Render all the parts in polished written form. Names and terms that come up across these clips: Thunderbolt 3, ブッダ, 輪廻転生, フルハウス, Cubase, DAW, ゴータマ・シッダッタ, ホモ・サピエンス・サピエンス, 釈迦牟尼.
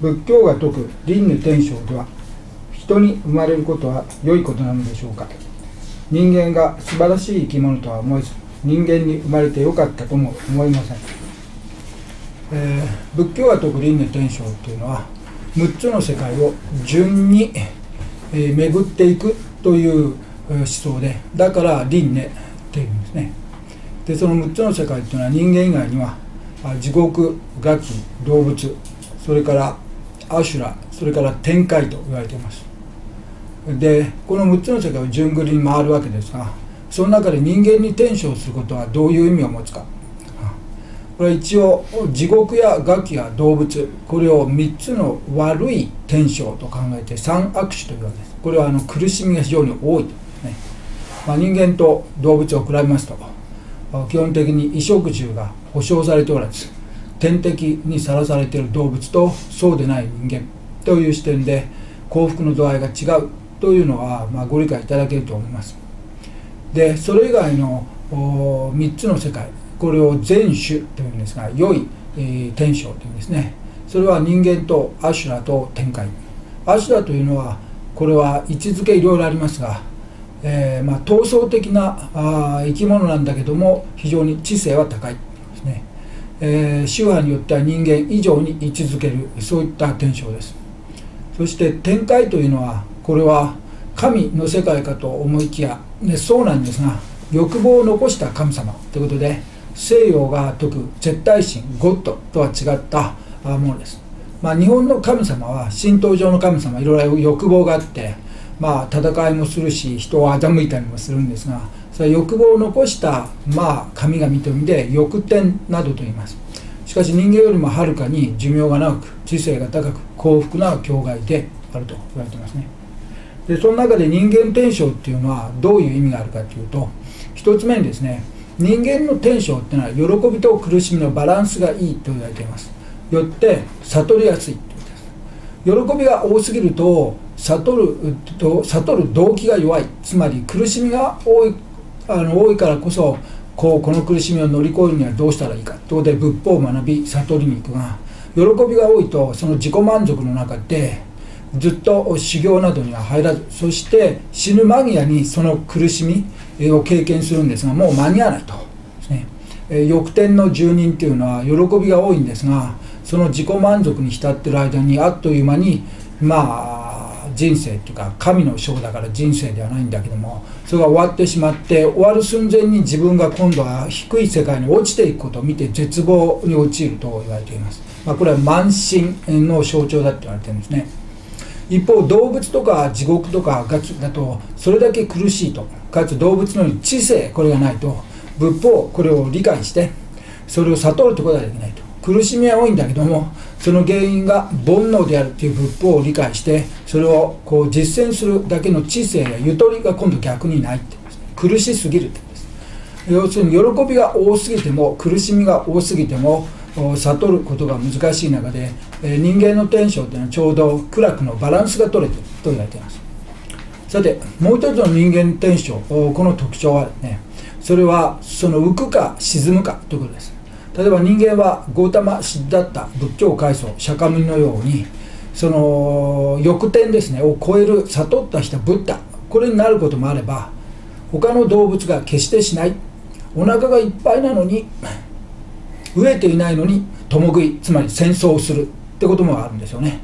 仏教が説く輪廻転生では、人に生まれることは良いことなのでしょうか。人間が素晴らしい生き物とは思えず、人間に生まれてよかったとも思いません。仏教が説く輪廻転生というのは、6つの世界を順に巡っていくという思想で、だから輪廻っていうんですね。で、その6つの世界というのは、人間以外には地獄、餓鬼、動物、それから阿修羅、それから天界と言われています。で、この6つの世界を順繰りに回るわけですが、その中で人間に転生することはどういう意味を持つか。これは一応地獄や餓鬼や動物、これを3つの悪い転生と考えて三悪種というわけです。これは苦しみが非常に多いとですね。人間と動物を比べますと、基本的に衣食住が保障されておらず、天敵にさらされている動物とそうでない人間という視点で幸福の度合いが違うというのは、ご理解いただけると思います。で、それ以外の3つの世界、これを善種というんですが、良い転生というんですね。それは人間と阿修羅と天界。阿修羅というのは、これは位置づけいろいろありますが、闘争的な生き物なんだけども、非常に知性は高いですね。宗派によっては人間以上に位置づける、そういった転生です。そして天界というのは、これは神の世界かと思いきや、そうなんですが、欲望を残した神様ということで、西洋が説く絶対神ゴッドとは違ったものです。日本の神様は、神道上の神様、いろいろ欲望があって、戦いもするし、人を欺いたりもするんですが、それは欲望を残した、神々という意味で欲天などと言います。しかし人間よりもはるかに寿命が長く、知性が高く、幸福な境界であると言われていますね。で、その中で人間転生っていうのはどういう意味があるかというと、一つ目にですね、人間の転生っていうのは喜びと苦しみのバランスがいいと言われています。よって悟りやすいということです。喜びが多すぎると悟る動機が弱い、つまり苦しみが多いからこそ、この苦しみを乗り越えるにはどうしたらいいかということで仏法を学び悟りに行くが、喜びが多いとその自己満足の中でずっと修行などには入らず、そして死ぬ間際にその苦しみを経験するんですが、もう間に合わないとですね。欲天の住人というのは喜びが多いんですが、その自己満足に浸っている間に、あっという間に人生というか、神の章だから人生ではないんだけども、それが終わってしまって、終わる寸前に自分が今度は低い世界に落ちていくことを見て絶望に陥ると言われています。これは慢心の象徴だと言われているんですね。一方、動物とか地獄とか餓鬼だと、それだけ苦しいと、かつ動物のように知性、これがないと、仏法、これを理解してそれを悟るということはできないと。苦しみは多いんだけども、その原因が煩悩であるという仏法を理解して、それを実践するだけの知性やゆとりが今度逆にないってです、ね、苦しすぎるってです。要するに喜びが多すぎても苦しみが多すぎても悟ることが難しい中で、人間の転生というのはちょうど苦楽のバランスが取れていると言われています。さて、もう一つの人間転生、この特徴はですね、それはその浮くか沈むかということです。例えば人間はゴータマ・シッダッタ仏教開祖釈迦牟尼のように、その欲天ですねを超える悟った人ブッダ、これになることもあれば、他の動物が決してしない、お腹がいっぱいなのに飢えていないのに共食い、つまり戦争をするってこともあるんですよね。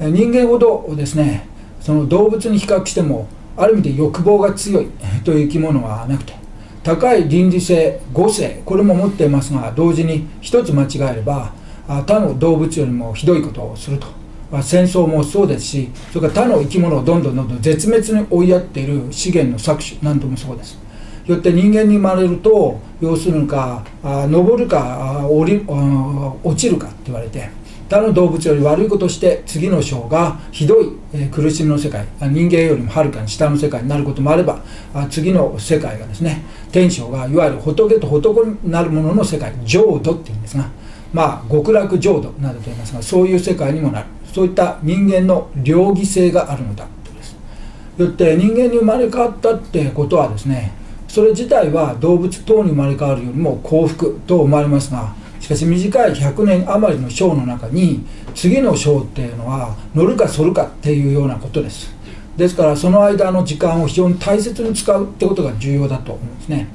人間ほどですね、その動物に比較してもある意味で欲望が強いという生き物はなくて、高い倫理性、語性、これも持っていますが、同時に一つ間違えれば他の動物よりもひどいことをすると、戦争もそうですし、それから他の生き物をどんどん絶滅に追いやっている資源の搾取なんともそうです。よって人間に生まれると、要するに登るか落ちるかって言われて、他の動物より悪いことをして次の章がひどい苦しみの世界、人間よりもはるかに下の世界になることもあれば、次の世界がですね、天生がいわゆる仏と仏になるものの世界、浄土っていうんですが、極楽浄土などと言いますが、そういう世界にもなる、そういった人間の両義性があるのだとです。よって人間に生まれ変わったってことはですね、それ自体は動物等に生まれ変わるよりも幸福と思われますが、しかし短い100年余りの章の中に、次の章っていうのは乗るか反るかっていうようなことです。ですからその間の時間を非常に大切に使うってことが重要だと思うんですね。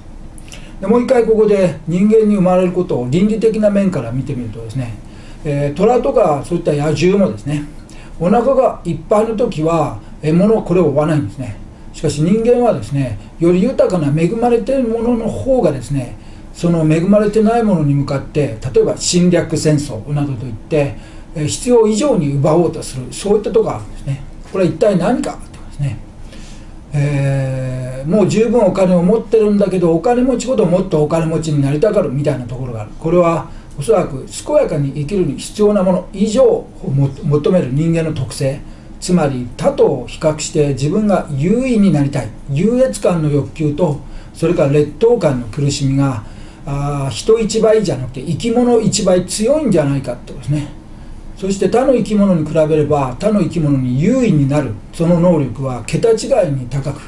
でもう一回ここで人間に生まれることを倫理的な面から見てみるとですね、虎とかそういった野獣もですね、お腹がいっぱいの時は獲物これを追わないんですね。しかし人間はですね、より豊かな恵まれているものの方がですね、その恵まれてないものに向かって、例えば侵略戦争などといって必要以上に奪おうとする、そういったとこがあるんですね。これは一体何かってことですね。もう十分お金を持ってるんだけど、お金持ちほどもっとお金持ちになりたがるみたいなところがある。これはおそらく健やかに生きるに必要なもの以上を求める人間の特性、つまり他と比較して自分が優位になりたい優越感の欲求と、それから劣等感の苦しみが人一倍じゃなくて生き物一倍強いんじゃないかってことですね。そして他の生き物に比べれば他の生き物に優位になるその能力は桁違いに高く、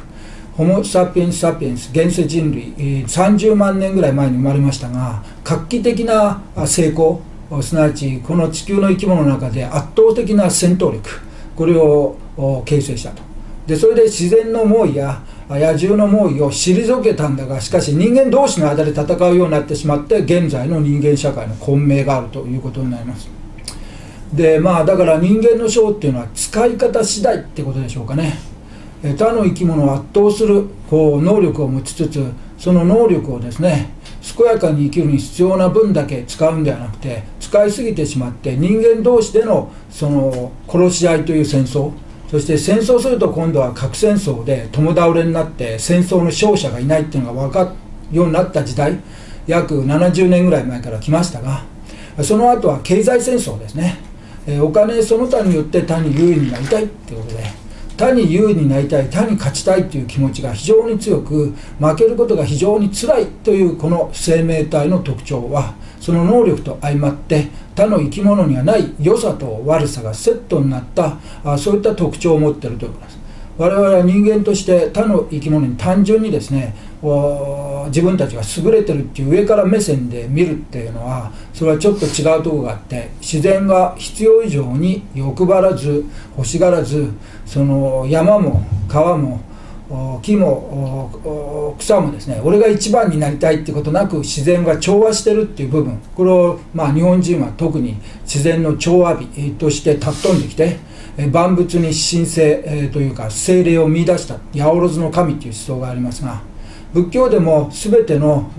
ホモ・サピエンス・サピエンス、現世人類30万年ぐらい前に生まれましたが、画期的な成功、すなわちこの地球の生き物の中で圧倒的な戦闘力、これを形成したと。でそれで自然の猛威や野獣の猛威を退けたんだが、しかし人間同士の間で戦うようになってしまって、現在の人間社会の混迷があるということになります。でまあだから人間の性っていうのは使い方次第ってことでしょうかね。他の生き物を圧倒するこう能力を持ちつつ、その能力をですね、健やかに生きるに必要な分だけ使うんではなくて、使いすぎてしまって人間同士でのその殺し合いという戦争、そして戦争すると今度は核戦争で共倒れになって戦争の勝者がいないっていうのが分かるようになった時代、約70年ぐらい前から来ましたが、その後は経済戦争ですね。お金その他によって他に優位になりたいっていうことで、他に優位になりたい、他に勝ちたいという気持ちが非常に強く、負けることが非常につらいというこの生命体の特徴は、その能力と相まって他の生き物にはない良さと悪さがセットになった、そういった特徴を持っているということです。我々は人間として他の生き物に単純にですね、自分たちが優れてるっていう上から目線で見るっていうのは、それはちょっと違うところがあって、自然が必要以上に欲張らず欲しがらず、その山も川も木も草もですね、俺が一番になりたいってことなく自然が調和してるっていう部分、これをまあ日本人は特に自然の調和美として尊んできて、万物に神聖というか聖霊を見出した八百万の神という思想がありますが、仏教でも全ての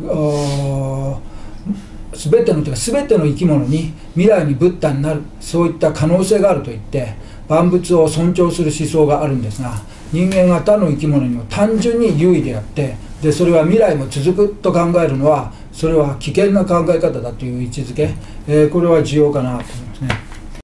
生き物に未来にブッダになる、そういった可能性があるといって万物を尊重する思想があるんですが、人間が他の生き物にも単純に優位であって、でそれは未来も続くと考えるのは、それは危険な考え方だという位置づけ、これは重要かなと思いますね。